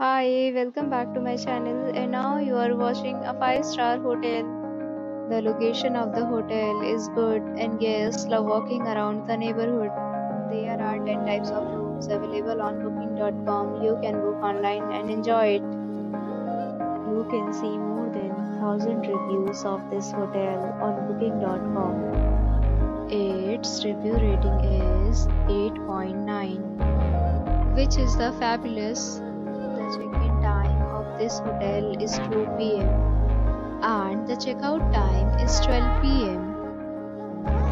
Hi, welcome back to my channel, and now you are watching a 5-star hotel. The location of the hotel is good and guests love walking around the neighborhood. There are 10 types of rooms available on booking.com. You can book online and enjoy it. You can see more than 1,000 reviews of this hotel on booking.com. Its review rating is 8.9, which is the fabulous. The check-in time of this hotel is 2 p.m. and the check-out time is 12 p.m.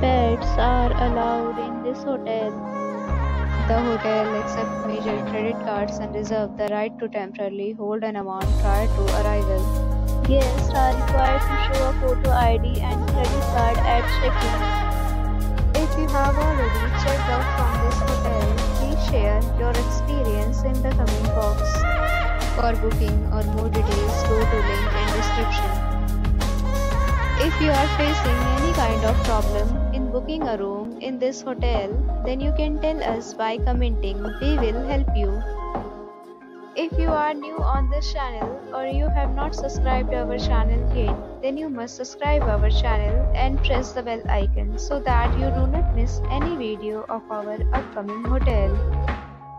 Pets are allowed in this hotel. The hotel accepts major credit cards and reserves the right to temporarily hold an amount prior to arrival. Guests are required to show a photo ID and credit card at check-in. If you have already checked out from this hotel, please share your experience in the comment box. For booking or more details, go to link in description. If you are facing any kind of problem in booking a room in this hotel, then you can tell us by commenting. We will help you. If you are new on this channel or you have not subscribed our channel yet, then you must subscribe our channel and press the bell icon so that you do not miss any video of our upcoming hotel.